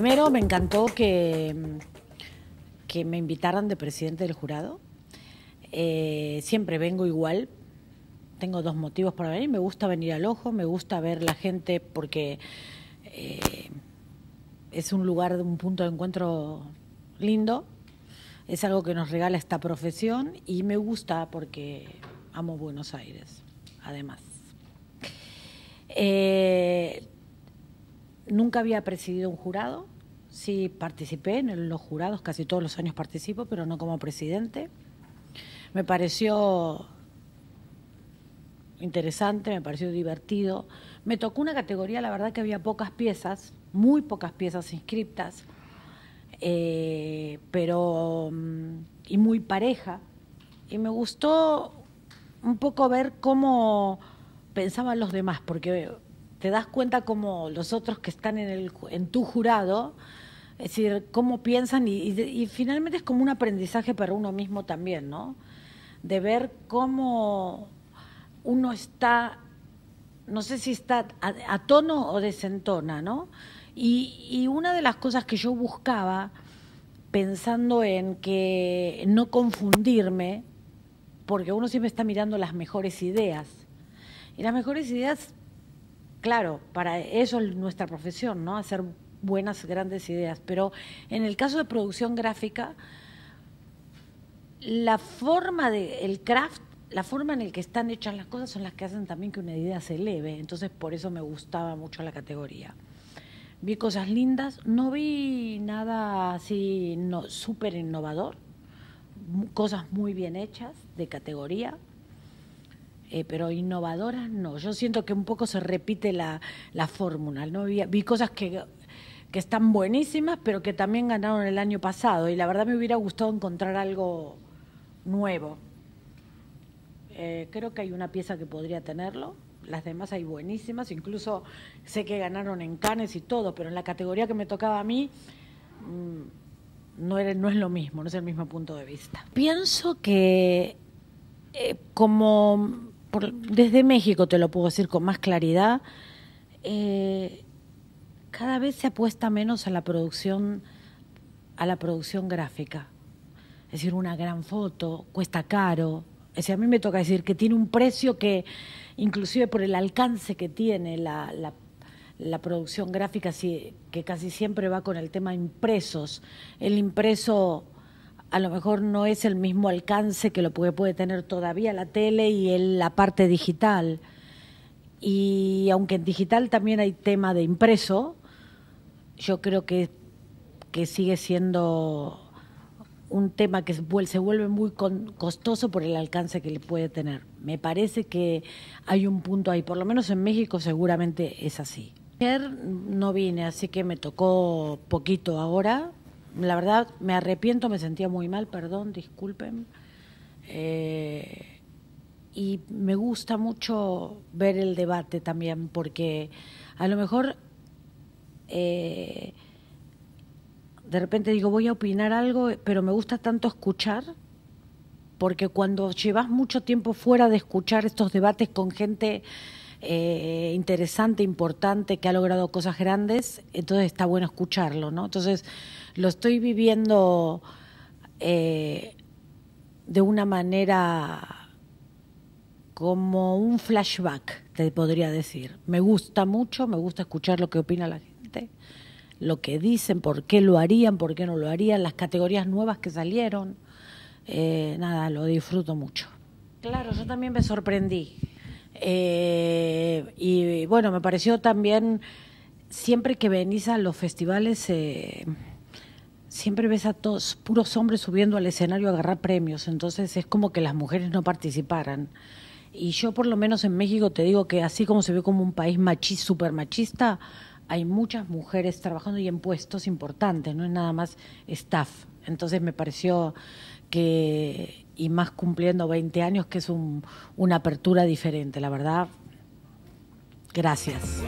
primero, me encantó que me invitaran de presidente del jurado. Siempre vengo igual. Tengo dos motivos para venir. Me gusta venir al Ojo, me gusta ver la gente porque es un lugar, un punto de encuentro lindo. Es algo que nos regala esta profesión y me gusta porque amo Buenos Aires, además. Nunca había presidido un jurado. Sí participé en los jurados, casi todos los años participo, pero no como presidente. Me pareció interesante, me pareció divertido. Me tocó una categoría, la verdad que había pocas piezas, muy pocas piezas inscriptas, pero y muy pareja. Y me gustó un poco ver cómo pensaban los demás, porque te das cuenta cómo los otros que están en tu jurado, es decir, cómo piensan y finalmente es como un aprendizaje para uno mismo también, ¿no? De ver cómo uno está, no sé si está a tono o desentona, ¿no? Y una de las cosas que yo buscaba, pensando en que no confundirme, porque uno siempre está mirando las mejores ideas. Y las mejores ideas, claro, para eso es nuestra profesión, ¿no? Hacer buenas, grandes ideas. Pero en el caso de producción gráfica, la forma del craft, la forma en la que están hechas las cosas son las que hacen también que una idea se eleve. Entonces, por eso me gustaba mucho la categoría. Vi cosas lindas, no vi nada así súper innovador, cosas muy bien hechas de categoría. Pero innovadoras no. Yo siento que un poco se repite la fórmula, ¿no? Vi cosas que están buenísimas, pero que también ganaron el año pasado. Y la verdad me hubiera gustado encontrar algo nuevo. Creo que hay una pieza que podría tenerlo. Las demás hay buenísimas. Incluso sé que ganaron en Cannes y todo, pero en la categoría que me tocaba a mí no es lo mismo, no es el mismo punto de vista. Pienso que como desde México te lo puedo decir con más claridad, cada vez se apuesta menos a la producción gráfica. Es decir, una gran foto cuesta caro. Es decir, a mí me toca decir que tiene un precio que, inclusive por el alcance que tiene la producción gráfica, que casi siempre va con el tema impresos. El impreso a lo mejor no es el mismo alcance que lo puede tener todavía la tele y la parte digital. Y aunque en digital también hay tema de impreso, yo creo que sigue siendo un tema que se vuelve muy costoso por el alcance que le puede tener. Me parece que hay un punto ahí, por lo menos en México seguramente es así. Ayer no vine, así que me tocó poquito ahora. La verdad, me arrepiento, me sentía muy mal, perdón, disculpen. Y me gusta mucho ver el debate también, porque a lo mejor de repente digo, voy a opinar algo, pero me gusta tanto escuchar, porque cuando llevas mucho tiempo fuera de escuchar estos debates con gente interesante, importante, que ha logrado cosas grandes, entonces está bueno escucharlo, ¿no? Entonces lo estoy viviendo de una manera como un flashback, te podría decir. Me gusta mucho, me gusta escuchar lo que opina la gente, lo que dicen, por qué lo harían, por qué no lo harían, las categorías nuevas que salieron. Nada, lo disfruto mucho. Claro, yo también me sorprendí. Y bueno, me pareció también, siempre que venís a los festivales, siempre ves a todos puros hombres subiendo al escenario a agarrar premios, entonces es como que las mujeres no participaran. Y yo por lo menos en México te digo que así como se ve como un país súper machista, hay muchas mujeres trabajando y en puestos importantes, no es nada más staff. Entonces me pareció que, y más cumpliendo 20 años, que es una apertura diferente, la verdad. Gracias.